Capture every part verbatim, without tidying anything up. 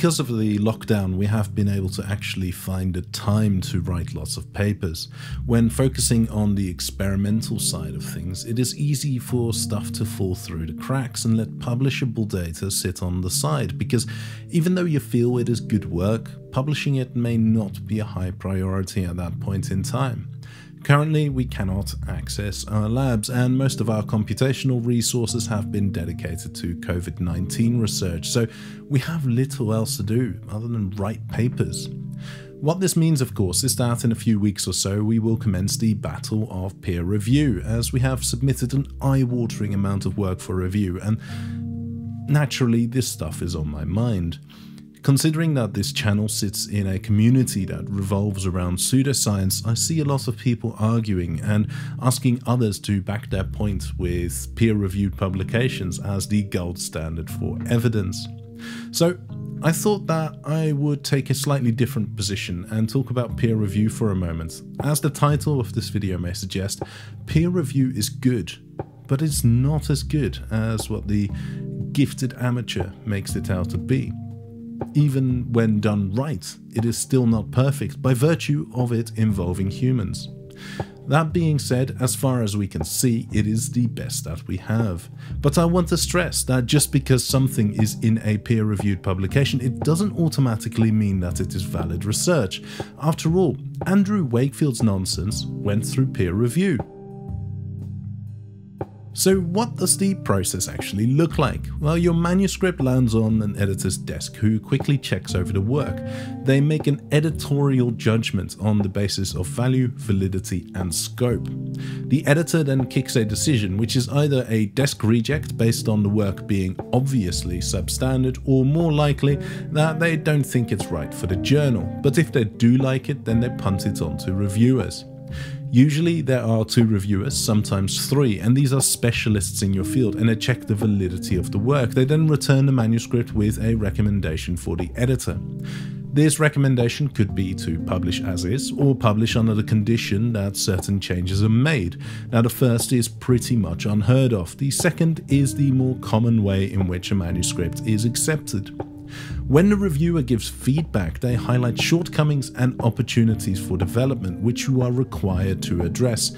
because of the lockdown, we have been able to actually find the time to write lots of papers. When focusing on the experimental side of things, it is easy for stuff to fall through the cracks and let publishable data sit on the side, because even though you feel it is good work, publishing it may not be a high priority at that point in time. Currently, we cannot access our labs, and most of our computational resources have been dedicated to COVID nineteen research, so we have little else to do other than write papers. What this means, of course, is that in a few weeks or so we will commence the battle of peer review, as we have submitted an eye-watering amount of work for review, and naturally this stuff is on my mind. Considering that this channel sits in a community that revolves around pseudoscience, I see a lot of people arguing and asking others to back their point with peer-reviewed publications as the gold standard for evidence. So I thought that I would take a slightly different position and talk about peer review for a moment. As the title of this video may suggest, peer review is good, but it's not as good as what the gifted amateur makes it out to be. Even when done right, it is still not perfect by virtue of it involving humans. That being said, as far as we can see, it is the best that we have. But I want to stress that just because something is in a peer-reviewed publication, it doesn't automatically mean that it is valid research. After all, Andrew Wakefield's nonsense went through peer review. So what does the process actually look like? Well, your manuscript lands on an editor's desk who quickly checks over the work. They make an editorial judgment on the basis of value, validity, and scope. The editor then kicks a decision, which is either a desk reject based on the work being obviously substandard, or more likely that they don't think it's right for the journal. But if they do like it, then they punt it on to reviewers. Usually there are two reviewers, sometimes three, and these are specialists in your field, and they check the validity of the work. They then return the manuscript with a recommendation for the editor. This recommendation could be to publish as is, or publish under the condition that certain changes are made. Now, the first is pretty much unheard of. The second is the more common way in which a manuscript is accepted. When the reviewer gives feedback, they highlight shortcomings and opportunities for development, which you are required to address.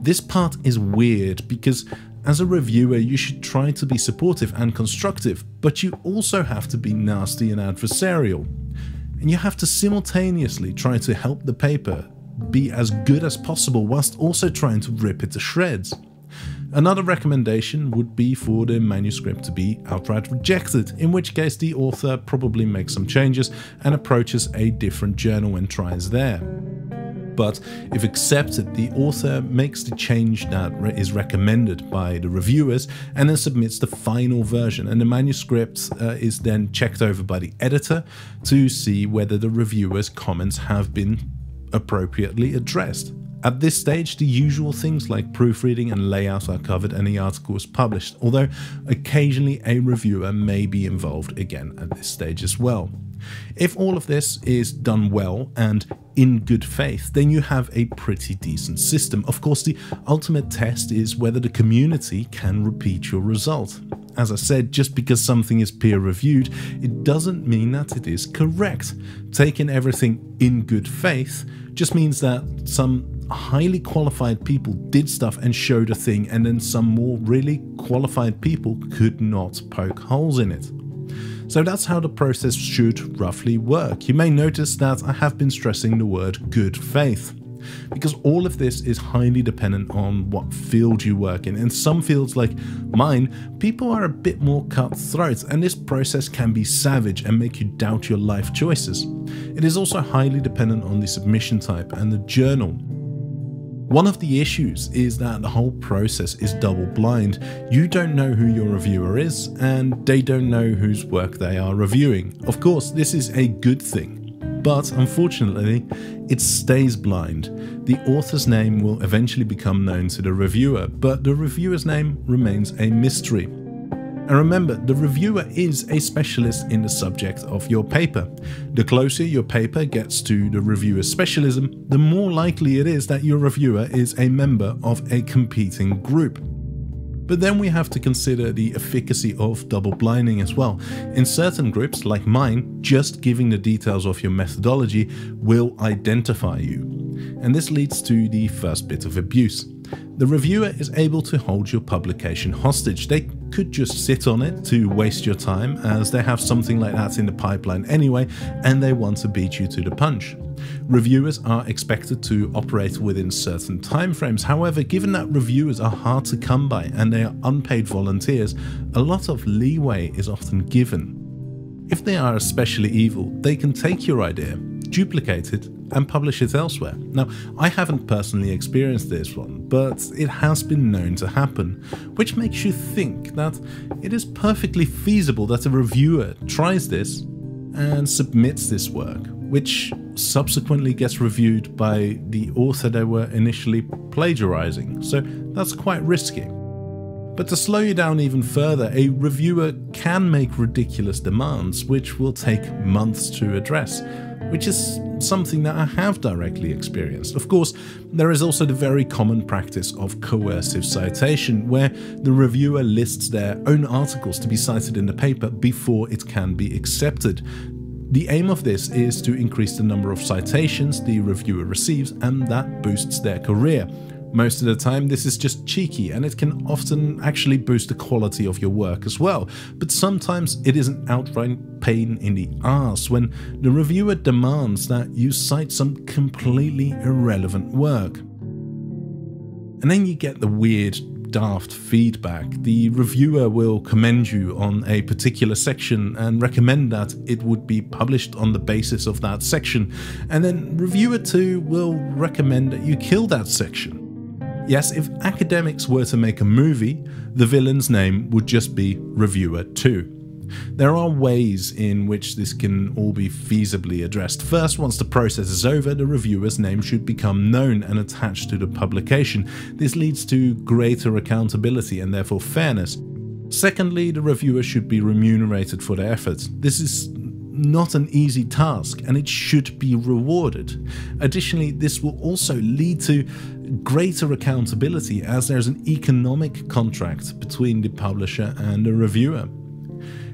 This part is weird because, as a reviewer, you should try to be supportive and constructive, but you also have to be nasty and adversarial. And you have to simultaneously try to help the paper be as good as possible whilst also trying to rip it to shreds. Another recommendation would be for the manuscript to be outright rejected, in which case the author probably makes some changes and approaches a different journal and tries there. But if accepted, the author makes the change that is recommended by the reviewers and then submits the final version, and the manuscript uh, is then checked over by the editor to see whether the reviewer's comments have been appropriately addressed. At this stage, the usual things like proofreading and layout are covered and the article is published, although occasionally a reviewer may be involved again at this stage as well. If all of this is done well and in good faith, then you have a pretty decent system. Of course, the ultimate test is whether the community can repeat your result. As I said, just because something is peer-reviewed, it doesn't mean that it is correct. Taking everything in good faith just means that some highly qualified people did stuff and showed a thing, and then some more really qualified people could not poke holes in it. So that's how the process should roughly work. You may notice that I have been stressing the word good faith, because all of this is highly dependent on what field you work in. In some fields like mine, people are a bit more cutthroat, and this process can be savage and make you doubt your life choices. It is also highly dependent on the submission type and the journal. One of the issues is that the whole process is double-blind. You don't know who your reviewer is, and they don't know whose work they are reviewing. Of course, this is a good thing. But unfortunately, it stays blind. The author's name will eventually become known to the reviewer, but the reviewer's name remains a mystery. And remember, the reviewer is a specialist in the subject of your paper. The closer your paper gets to the reviewer's specialism, the more likely it is that your reviewer is a member of a competing group. But then we have to consider the efficacy of double blinding as well. In certain groups, like mine, just giving the details of your methodology will identify you. And this leads to the first bit of abuse. The reviewer is able to hold your publication hostage. They could just sit on it to waste your time, as they have something like that in the pipeline anyway, and they want to beat you to the punch. Reviewers are expected to operate within certain timeframes. However, given that reviewers are hard to come by and they are unpaid volunteers, a lot of leeway is often given. If they are especially evil, they can take your idea, duplicate it, and publish it elsewhere. Now, I haven't personally experienced this one, but it has been known to happen, which makes you think that it is perfectly feasible that a reviewer tries this and submits this work, which subsequently gets reviewed by the author they were initially plagiarizing, so that's quite risky. But to slow you down even further, a reviewer can make ridiculous demands, which will take months to address, which is something that I have directly experienced. Of course, there is also the very common practice of coercive citation, where the reviewer lists their own articles to be cited in the paper before it can be accepted. The aim of this is to increase the number of citations the reviewer receives, and that boosts their career. Most of the time, this is just cheeky, and it can often actually boost the quality of your work as well. But sometimes it is an outright pain in the ass when the reviewer demands that you cite some completely irrelevant work. And then you get the weird, daft feedback. The reviewer will commend you on a particular section and recommend that it would be published on the basis of that section, and then reviewer two will recommend that you kill that section. Yes, if academics were to make a movie, the villain's name would just be Reviewer two. There are ways in which this can all be feasibly addressed. First, once the process is over, the reviewer's name should become known and attached to the publication. This leads to greater accountability and therefore fairness. Secondly, the reviewer should be remunerated for their efforts. This is not an easy task, and it should be rewarded. Additionally, this will also lead to greater accountability, as there's an economic contract between the publisher and the reviewer.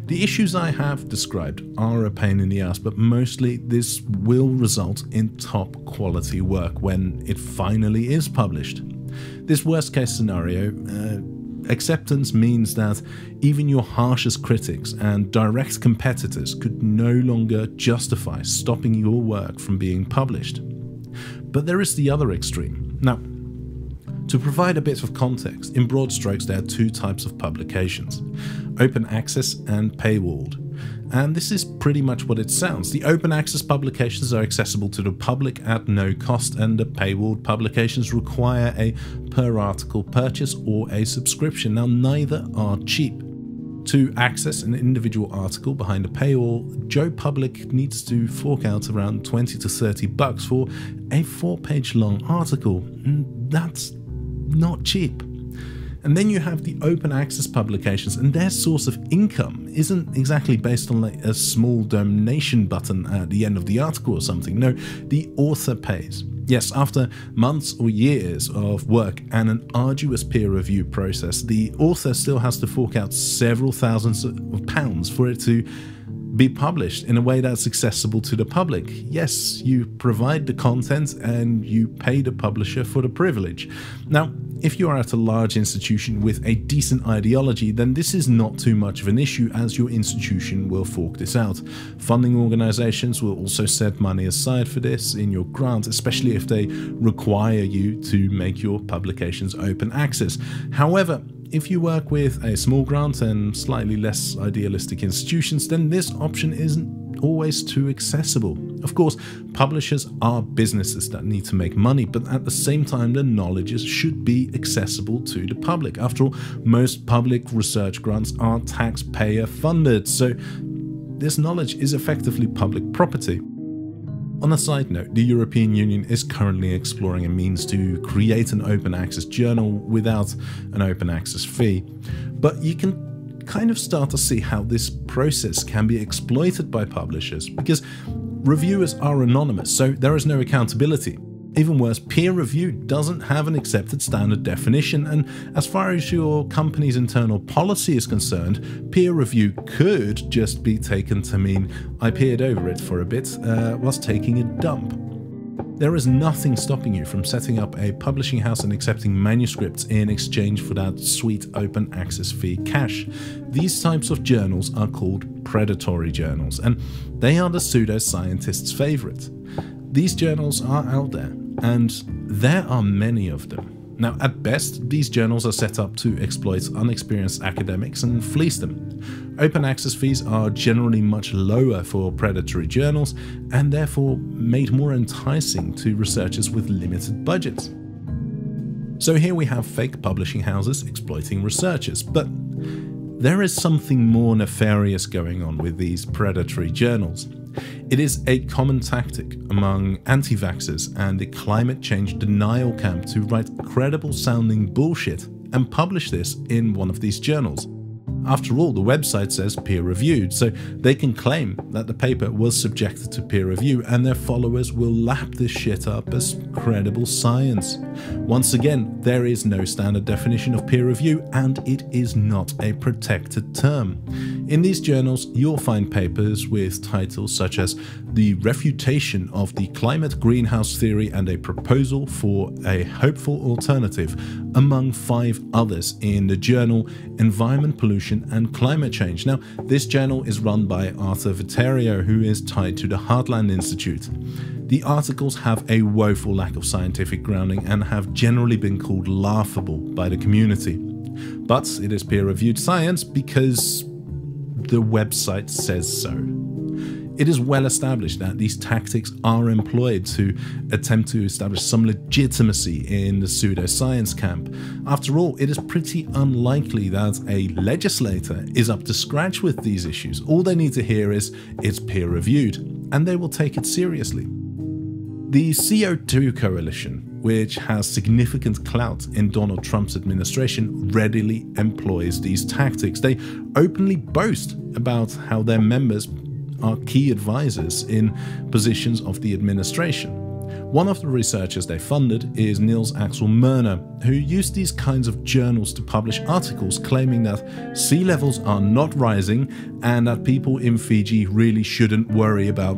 The issues I have described are a pain in the ass, but mostly this will result in top quality work when it finally is published. This worst case scenario uh, acceptance means that even your harshest critics and direct competitors could no longer justify stopping your work from being published. But there is the other extreme. Now, to provide a bit of context, in broad strokes there are two types of publications: open access and paywalled. And this is pretty much what it sounds. The open access publications are accessible to the public at no cost, and the paywalled publications require a per article purchase or a subscription. Now, neither are cheap. To access an individual article behind a paywall, Joe Public needs to fork out around twenty to thirty bucks for a four page long article. That's not cheap. And then you have the open access publications, and their source of income isn't exactly based on like a small donation button at the end of the article or something. No, the author pays. Yes, after months or years of work and an arduous peer review process, the author still has to fork out several thousands of pounds for it to be published in a way that's accessible to the public. Yes, you provide the content and you pay the publisher for the privilege. Now, if you are at a large institution with a decent ideology, then this is not too much of an issue, as your institution will fork this out. Funding organizations will also set money aside for this in your grant, especially if they require you to make your publications open access. However, if you work with a small grant and slightly less idealistic institutions, then this option isn't always too accessible. Of course, publishers are businesses that need to make money, but at the same time, their knowledge should be accessible to the public. After all, most public research grants are taxpayer funded, so this knowledge is effectively public property. On a side note, the European Union is currently exploring a means to create an open access journal without an open access fee, but you can kind of start to see how this process can be exploited by publishers, because reviewers are anonymous, so there is no accountability. Even worse, peer review doesn't have an accepted standard definition, and as far as your company's internal policy is concerned, peer review could just be taken to mean I peered over it for a bit uh, whilst taking a dump. There is nothing stopping you from setting up a publishing house and accepting manuscripts in exchange for that sweet open access fee cash. These types of journals are called predatory journals, and they are the pseudoscientists' favorite. These journals are out there, and there are many of them. Now, at best, these journals are set up to exploit unexperienced academics and fleece them. Open access fees are generally much lower for predatory journals, and therefore made more enticing to researchers with limited budgets. So here we have fake publishing houses exploiting researchers, but there is something more nefarious going on with these predatory journals. It is a common tactic among anti-vaxxers and the climate change denial camp to write credible sounding bullshit and publish this in one of these journals. After all, the website says peer-reviewed, so they can claim that the paper was subjected to peer review, and their followers will lap this shit up as credible science. Once again, there is no standard definition of peer review, and it is not a protected term. In these journals, you'll find papers with titles such as The Refutation of the Climate Greenhouse Theory and a Proposal for a Hopeful Alternative, among five others in the journal Environment, Pollution, and Climate Change. Now, this journal is run by Arthur Viterio, who is tied to the Heartland Institute. The articles have a woeful lack of scientific grounding and have generally been called laughable by the community. But it is peer-reviewed science because the website says so. It is well established that these tactics are employed to attempt to establish some legitimacy in the pseudoscience camp. After all, it is pretty unlikely that a legislator is up to scratch with these issues. All they need to hear is it's peer-reviewed, and they will take it seriously. The C O two Coalition, which has significant clout in Donald Trump's administration, readily employs these tactics. They openly boast about how their members are key advisors in positions of the administration. One of the researchers they funded is Nils Axel Myrna, who used these kinds of journals to publish articles claiming that sea levels are not rising and that people in Fiji really shouldn't worry about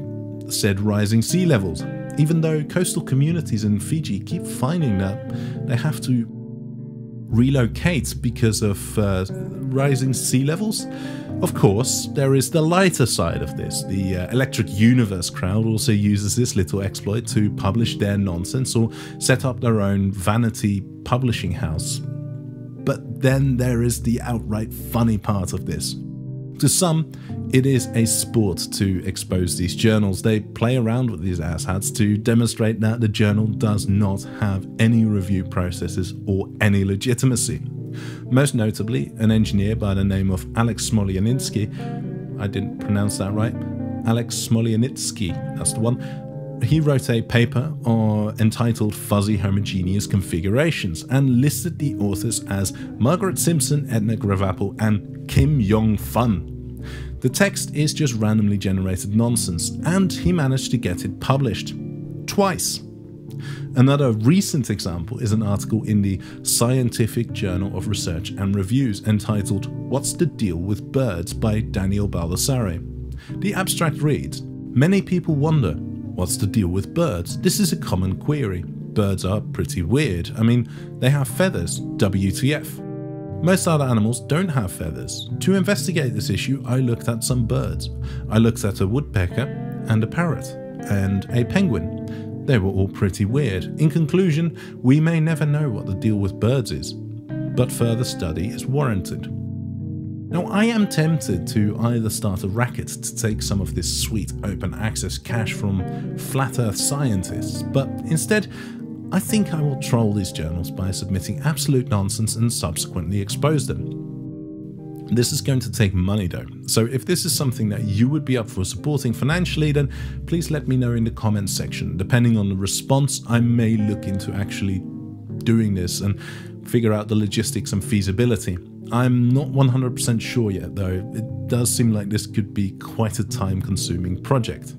said rising sea levels, even though coastal communities in Fiji keep finding that they have to relocate because of uh, rising sea levels. Of course, there is the lighter side of this. The uh, Electric Universe crowd also uses this little exploit to publish their nonsense or set up their own vanity publishing house. But then there is the outright funny part of this. To some, it is a sport to expose these journals. They play around with these asshats to demonstrate that the journal does not have any review processes or any legitimacy. Most notably, an engineer by the name of Alex Smolyanitsky, I didn't pronounce that right, Alex Smolyanitsky, that's the one, he wrote a paper uh, entitled Fuzzy Homogeneous Configurations and listed the authors as Margaret Simpson, Edna Gravapel and Kim Yong Fun. The text is just randomly generated nonsense, and he managed to get it published. Twice. Another recent example is an article in the Scientific Journal of Research and Reviews entitled What's the Deal with Birds by Daniel Baldassare. The abstract reads, "Many people wonder, what's the deal with birds? This is a common query. Birds are pretty weird. I mean, they have feathers. W T F. Most other animals don't have feathers. To investigate this issue, I looked at some birds. I looked at a woodpecker and a parrot and a penguin. They were all pretty weird. In conclusion, we may never know what the deal with birds is, but further study is warranted." Now, I am tempted to either start a racket to take some of this sweet open access cash from flat earth scientists, but instead, I think I will troll these journals by submitting absolute nonsense and subsequently expose them. This is going to take money though, so if this is something that you would be up for supporting financially, then please let me know in the comments section. Depending on the response, I may look into actually doing this and figure out the logistics and feasibility. I'm not one hundred percent sure yet though, it does seem like this could be quite a time-consuming project.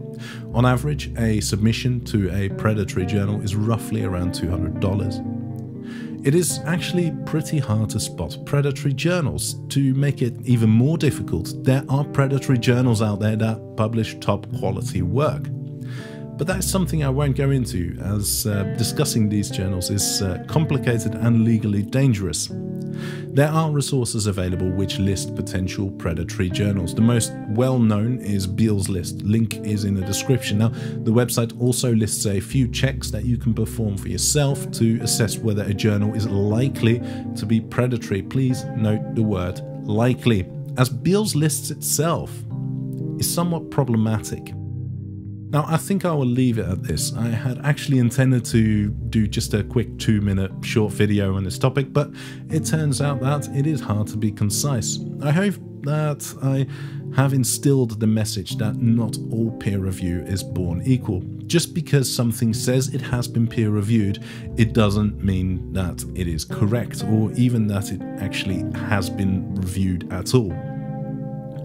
On average, a submission to a predatory journal is roughly around two hundred dollars. It is actually pretty hard to spot predatory journals. To make it even more difficult, there are predatory journals out there that publish top-quality work. But that's something I won't go into, as uh, discussing these journals is uh, complicated and legally dangerous. There are resources available which list potential predatory journals. The most well-known is Beall's List. Link is in the description. Now, the website also lists a few checks that you can perform for yourself to assess whether a journal is likely to be predatory. Please note the word likely, as Beall's List itself is somewhat problematic. Now, I think I will leave it at this. I had actually intended to do just a quick two minute short video on this topic, but it turns out that it is hard to be concise. I hope that I have instilled the message that not all peer review is born equal. Just because something says it has been peer reviewed, it doesn't mean that it is correct, or even that it actually has been reviewed at all.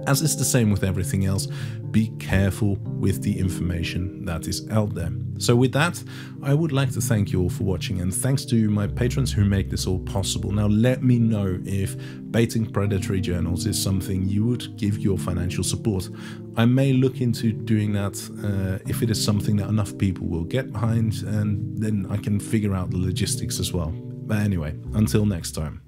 As is the same with everything else, be careful with the information that is out there. So with that, I would like to thank you all for watching, and thanks to my patrons who make this all possible. Now let me know if baiting predatory journals is something you would give your financial support. I may look into doing that uh, if it is something that enough people will get behind, and then I can figure out the logistics as well. But anyway, until next time.